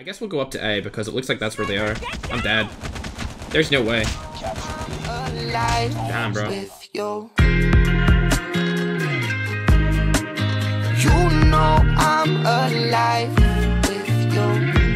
I guess we'll go up to A because it looks like that's where they are. I'm dead. There's no way. Damn, bro.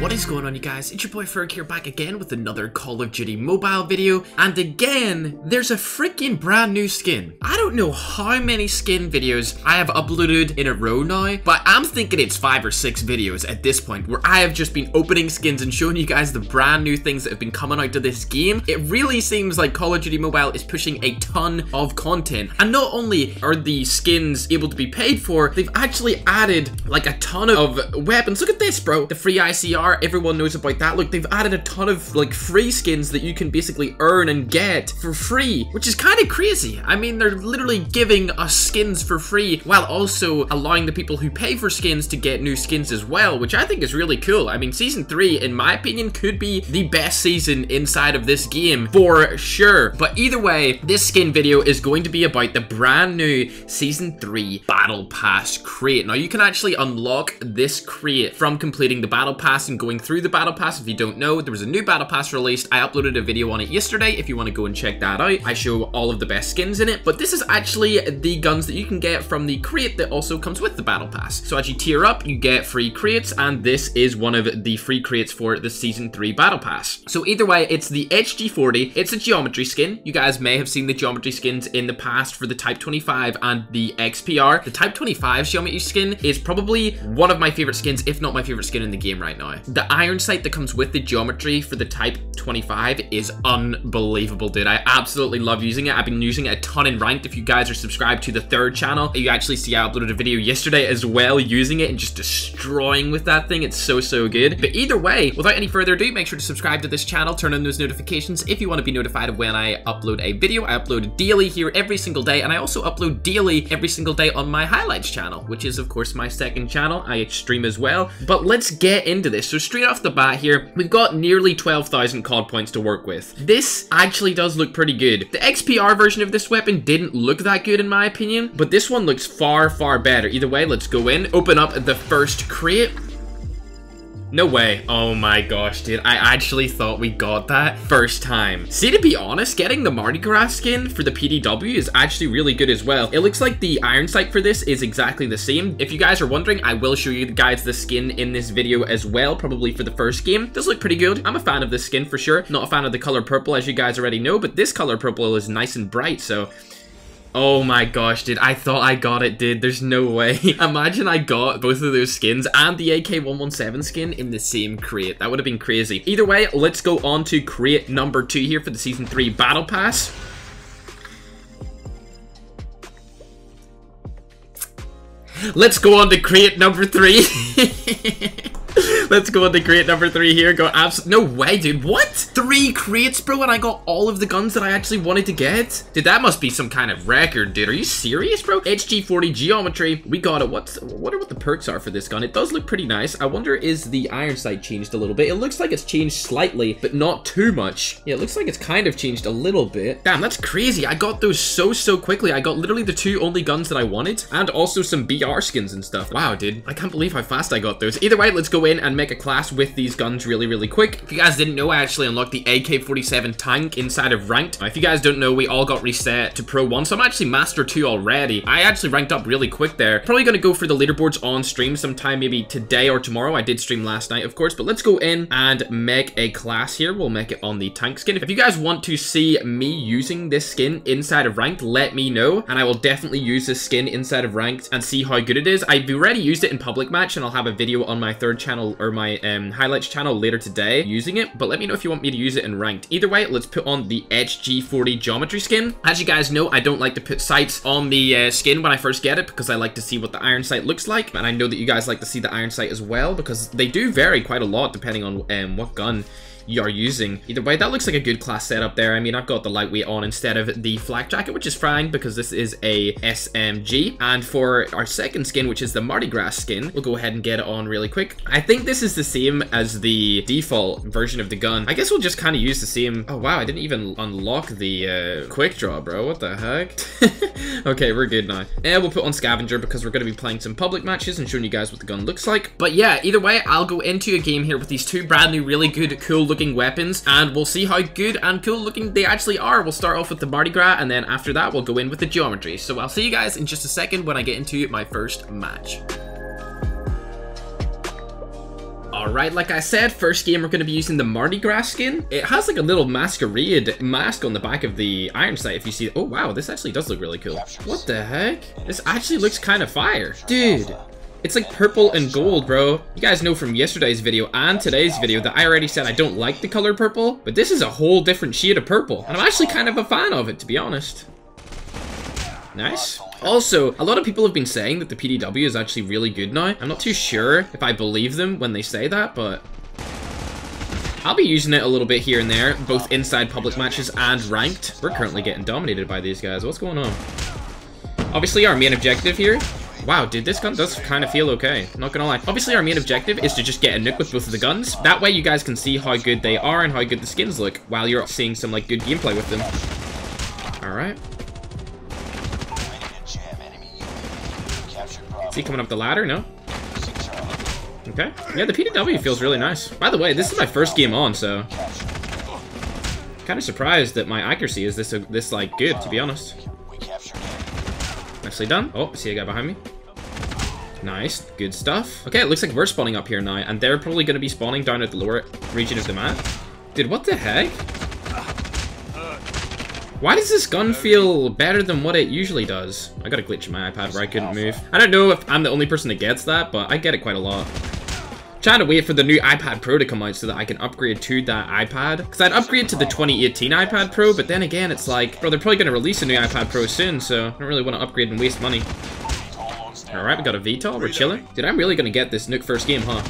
What is going on, you guys? It's your boy Ferg here, back again with another Call of Duty Mobile video. And again, there's a freaking brand new skin. I don't know how many skin videos I have uploaded in a row now, but I'm thinking it's 5 or 6 videos at this point where I have just been opening skins and showing you guys the brand new things that have been coming out to this game. It really seems like Call of Duty Mobile is pushing a ton of content, and not only are the skins able to be paid for, they've actually added like a ton of weapons. Look at this, bro. The free ICR, everyone knows about that. Look, they've added a ton of like free skins that you can basically earn and get for free, which is kind of crazy. I mean, they're literally giving us skins for free while also allowing the people who pay for skins to get new skins as well, which I think is really cool. I mean, season 3 in my opinion could be the best season inside of this game for sure. But either way, this skin video is going to be about the brand new season 3 battle pass crate. Now you can actually unlock this crate from completing the battle pass and going through the battle pass. If you don't know, there was a new battle pass released. I uploaded a video on it yesterday if you want to go and check that out. I show all of the best skins in it, but this is actually the guns that you can get from the crate that also comes with the battle pass. So as you tier up, you get free crates, and this is one of the free crates for the season 3 battle pass. So either way, it's the HG40. It's a geometry skin. You guys may have seen the geometry skins in the past for the Type 25 and the XPR. The Type 25 geometry skin is probably one of my favorite skins, if not my favorite skin in the game right now. The iron sight that comes with the geometry for the Type 25 is unbelievable, dude. I absolutely love using it. I've been using it a ton in ranked. If you guys are subscribed to the 3rd channel, you actually see I uploaded a video yesterday as well using it and just destroying with that thing. It's so good. But either way, without any further ado, make sure to subscribe to this channel, turn on those notifications if you want to be notified of when I upload a video. I upload daily here every single day, and I also upload daily every single day on my highlights channel, which is of course my 2nd channel. I stream as well. But let's get into this. So straight off the bat here, we've got nearly 12,000 COD points to work with. This actually does look pretty good. The XPR version of this weapon didn't look that good in my opinion, but this one looks far better. Either way, let's go in, open up the first crate. No way. Oh my gosh, dude. I actually thought we got that first time. See, to be honest, getting the Mardi Gras skin for the PDW is actually really good as well. It looks like the iron sight for this is exactly the same. If you guys are wondering, I will show you guys the skin in this video as well, probably for the first game. Does look pretty good. I'm a fan of this skin for sure. Not a fan of the color purple, as you guys already know, but this color purple is nice and bright, so... Oh my gosh, dude, I thought I got it, dude. There's no way. Imagine I got both of those skins and the AK-117 skin in the same crate. That would have been crazy. Either way, let's go on to crate number 2 here for the Season 3 Battle Pass. Let's go on to crate number 3. Let's go on to crate number 3 here. Go absolutely. No way, dude. What? 3 crates, bro, and I got all of the guns that I actually wanted to get? Dude, that must be some kind of record, dude. Are you serious, bro? HG40 geometry. We got it. I wonder what the perks are for this gun. It does look pretty nice. I wonder, is the iron sight changed a little bit? It looks like it's changed slightly, but not too much. Yeah, it looks like it's kind of changed a little bit. Damn, that's crazy. I got those so quickly. I got literally the 2 only guns that I wanted, and also some BR skins and stuff. Wow, dude. I can't believe how fast I got those. Either way, let's go in and make a class with these guns really quick. If you guys didn't know, I actually unlocked the AK-47 tank inside of ranked. Now, if you guys don't know, we all got reset to Pro 1, so I'm actually Master 2 already. I actually ranked up really quick there. Probably gonna go for the leaderboards on stream sometime, maybe today or tomorrow. I did stream last night, of course, but let's go in and make a class here. We'll make it on the tank skin. If you guys want to see me using this skin inside of ranked, let me know, and I will definitely use this skin inside of ranked and see how good it is. I've already used it in public match, and I'll have a video on my 3rd channel, or my highlights channel later today using it, but let me know if you want me to use it in ranked. Either way, let's put on the HG40 geometry skin. As you guys know, I don't like to put sights on the skin when I first get it because I like to see what the iron sight looks like, and I know that you guys like to see the iron sight as well because they do vary quite a lot depending on what gun you are using. Either way, that looks like a good class setup there. I mean, I've got the lightweight on instead of the flak jacket, which is fine because this is a SMG. And for our second skin, which is the Mardi Gras skin, we'll go ahead and get it on really quick. I think this is the same as the default version of the gun. I guess we'll just kind of use the same. Oh wow, I didn't even unlock the quick draw, bro. What the heck? Okay, we're good now. Yeah, we'll put on scavenger because we're going to be playing some public matches and showing you guys what the gun looks like. But yeah, either way, I'll go into a game here with these two brand new, really good, cool looking weapons, and we'll see how good and cool looking they actually are. We'll start off with the Mardi Gras, and then after that, we'll go in with the geometry. So I'll see you guys in just a second when I get into my first match. Alright, like I said, first game we're going to be using the Mardi Gras skin. It has like a little masquerade mask on the back of the iron sight if you see. Oh wow, this actually does look really cool. What the heck? This actually looks kind of fire. Dude, it's like purple and gold, bro. You guys know from yesterday's video and today's video that I already said I don't like the color purple, but this is a whole different shade of purple. And I'm actually kind of a fan of it, to be honest. Nice. Also, a lot of people have been saying that the PDW is actually really good now. I'm not too sure if I believe them when they say that, but I'll be using it a little bit here and there, both inside public matches and ranked. We're currently getting dominated by these guys. What's going on? Obviously, our main objective here. Wow, dude, this gun does kind of feel okay. Not gonna lie. Obviously, our main objective is to just get a nuke with both of the guns. That way, you guys can see how good they are and how good the skins look while you're seeing some, like, good gameplay with them. All right. Is he coming up the ladder? No? Okay. Yeah, the PDW feels really nice. By the way, this is my first game on, so kind of surprised that my accuracy is this like good, to be honest. Nicely done. Oh, I see a guy behind me. Nice. Good stuff. Okay, it looks like we're spawning up here now, and they're probably going to be spawning down at the lower region of the map. Dude, what the heck? Why does this gun feel better than what it usually does? I got a glitch in my iPad where I couldn't move. I don't know if I'm the only person that gets that, but I get it quite a lot. I'm trying to wait for the new iPad Pro to come out so that I can upgrade to that iPad. Because I'd upgrade to the 2018 iPad Pro, but then again, it's like, bro, they're probably going to release a new iPad Pro soon, so I don't really want to upgrade and waste money. Alright, we got a VTOL. We're chilling. Dude, I'm really going to get this nuke first game, huh?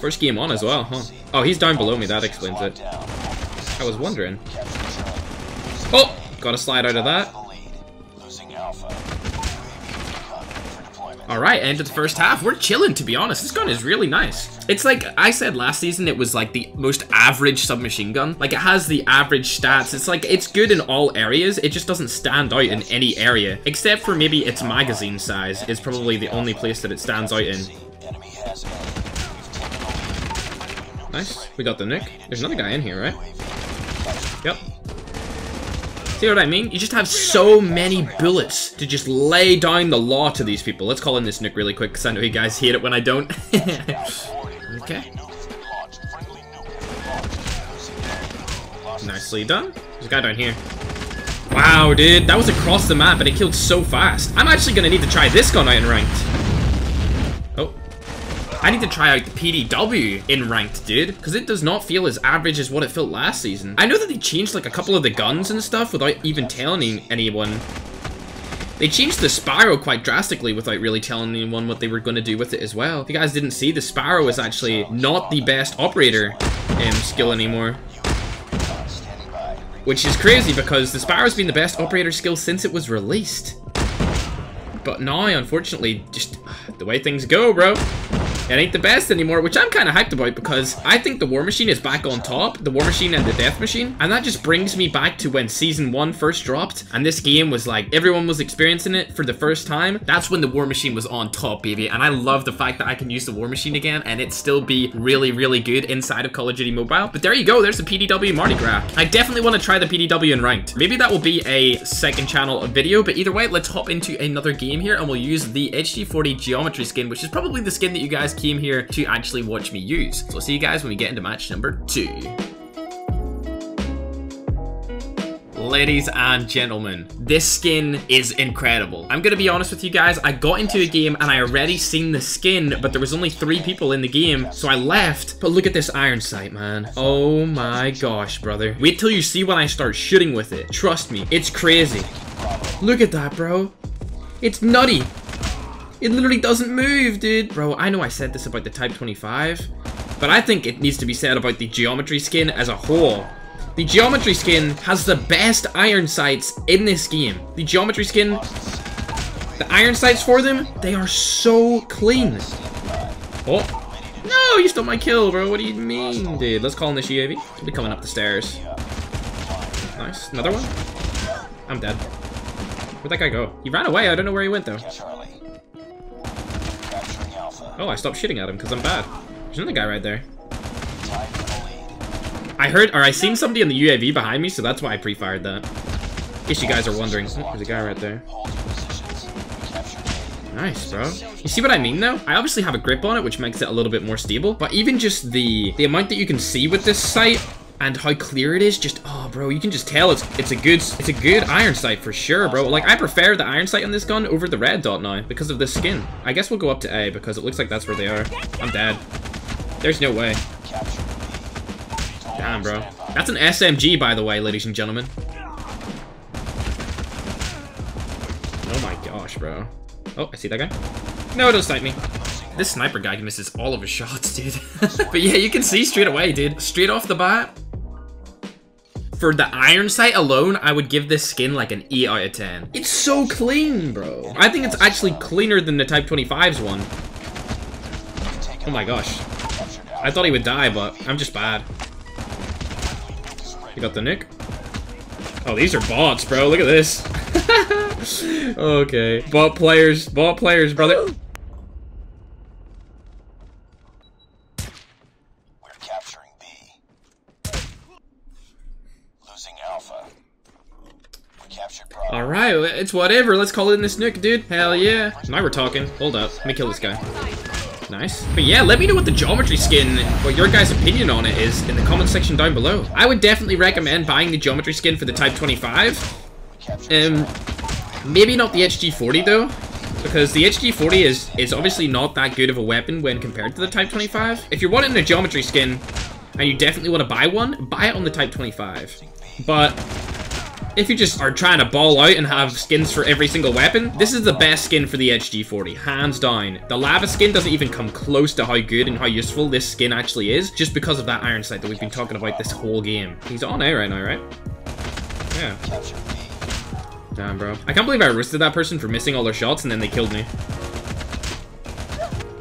First game on as well, huh? Oh, he's down below me. That explains it. I was wondering. Oh! Gotta slide out of that. Alright, end of the first half. We're chilling, to be honest. This gun is really nice. It's like I said last season, it was like the most average submachine gun. Like, it has the average stats. It's like, it's good in all areas. It just doesn't stand out in any area. Except for maybe its magazine size is probably the only place that it stands out in. Nice. We got the nuke. There's another guy in here, right? Yep. See what I mean? You just have so many bullets to just lay down the law to these people. Let's call in this nuke really quick because I know you guys hate it when I don't. Okay. Nicely done. There's a guy down here. Wow, dude. That was across the map, but it killed so fast. I'm actually going to need to try this gun out in ranked. I need to try out the PDW in ranked, dude, because it does not feel as average as what it felt last season. I know that they changed like a couple of the guns and stuff without even telling anyone. They changed the Sparrow quite drastically without really telling anyone what they were going to do with it as well. If you guys didn't see, the Sparrow is actually not the best operator skill anymore. Which is crazy because the Sparrow's been the best operator skill since it was released. But now, unfortunately, just the way things go, bro. It ain't the best anymore, which I'm kind of hyped about because I think the War Machine is back on top. The War Machine and the Death Machine. And that just brings me back to when Season 1 first dropped. And this game was like, everyone was experiencing it for the first time. That's when the War Machine was on top, baby. And I love the fact that I can use the War Machine again and it still be really, really good inside of Call of Duty Mobile. But there you go. There's the PDW Mardi Gras. I definitely want to try the PDW in ranked. Maybe that will be a second channel video. But either way, let's hop into another game here and we'll use the HG40 geometry skin, which is probably the skin that you guys came here to actually watch me use. So I'll see you guys when we get into match number 2. Ladies and gentlemen, this skin is incredible. I'm gonna be honest with you guys, I got into a game and I already seen the skin, but there was only 3 people in the game, so I left. But look at this iron sight, man. Oh my gosh, brother. Wait till you see when I start shooting with it. Trust me, it's crazy. Look at that, bro. It's nutty. It literally doesn't move, dude. Bro, I know I said this about the Type 25, But I think it needs to be said about the geometry skin as a whole. The geometry skin has the best iron sights in this game. The geometry skin, the iron sights for them, they are so clean. Oh. No, you stole my kill, bro. What do you mean, dude? Let's call in this UAV. It's be coming up the stairs. Nice. Another one? I'm dead. Where'd that guy go? He ran away. I don't know where he went, though. Oh, I stopped shooting at him because I'm bad. There's another guy right there. I heard, or I seen somebody in the UAV behind me, so that's why I pre-fired that. In case you guys are wondering. Oh, there's a guy right there. Nice, bro. You see what I mean, though? I obviously have a grip on it, which makes it a little bit more stable. But even just the amount that you can see with this sight and how clear it is, just, oh, bro, you can just tell it's a good iron sight for sure, bro. Like, I prefer the iron sight on this gun over the red dot now because of this skin. I guess we'll go up to A because it looks like that's where they are. I'm dead. There's no way. Damn, bro. That's an SMG, by the way, ladies and gentlemen. Oh my gosh, bro. Oh, I see that guy. No, don't snipe me. This sniper guy misses all of his shots, dude. But yeah, you can see straight away, dude. Straight off the bat, for the iron sight alone, I would give this skin like an 8 out of 10. It's so clean, bro. I think it's actually cleaner than the Type 25's one. Oh my gosh. I thought he would die, but I'm just bad. You got the nuke? Oh, these are bots, bro. Look at this. Okay. Bot players, brother. We're capturing B. Losing Alpha. We captured Bravo. Alright, it's whatever. Let's call in this nuke, dude. Hell yeah. Now we're talking. Hold up. Let me kill this guy. Nice. But yeah, let me know what the geometry skin, what your guys' opinion on it is in the comment section down below. I would definitely recommend buying the geometry skin for the Type 25. Maybe not the HG40 though, because the HG40 is obviously not that good of a weapon when compared to the Type 25. If you're wanting a geometry skin, and you definitely want to buy one, buy it on the Type 25. But if you just are trying to ball out and have skins for every single weapon, this is the best skin for the HG40, hands down. The lava skin doesn't even come close to how good and how useful this skin actually is, just because of that iron sight that we've been talking about this whole game. He's on A right now, right? Yeah. Damn, bro. I can't believe I roasted that person for missing all their shots and then they killed me.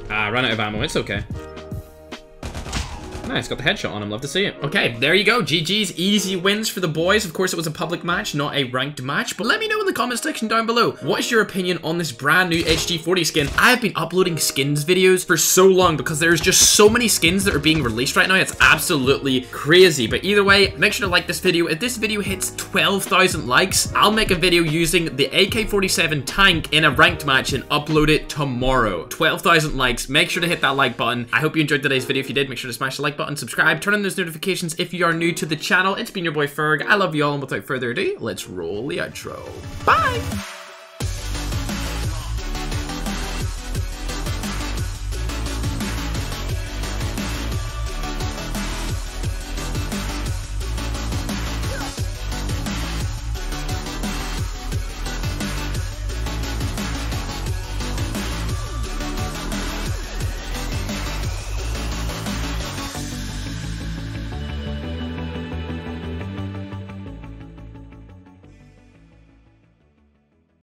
Ah, ran out of ammo. It's okay. Nice, got the headshot on him. Love to see it. Okay, there you go. GG's, easy wins for the boys. Of course, it was a public match, not a ranked match. But let me know in the comment section down below, what is your opinion on this brand new HG40 skin? I've been uploading skins videos for so long because there's just so many skins that are being released right now. It's absolutely crazy. But either way, make sure to like this video. If this video hits 12,000 likes, I'll make a video using the AK-47 tank in a ranked match and upload it tomorrow. 12,000 likes. Make sure to hit that like button. I hope you enjoyed today's video. If you did, make sure to smash the like button, subscribe, turn on those notifications if you are new to the channel. It's been your boy Ferg. I love you all, and without further ado, let's roll the outro. Bye!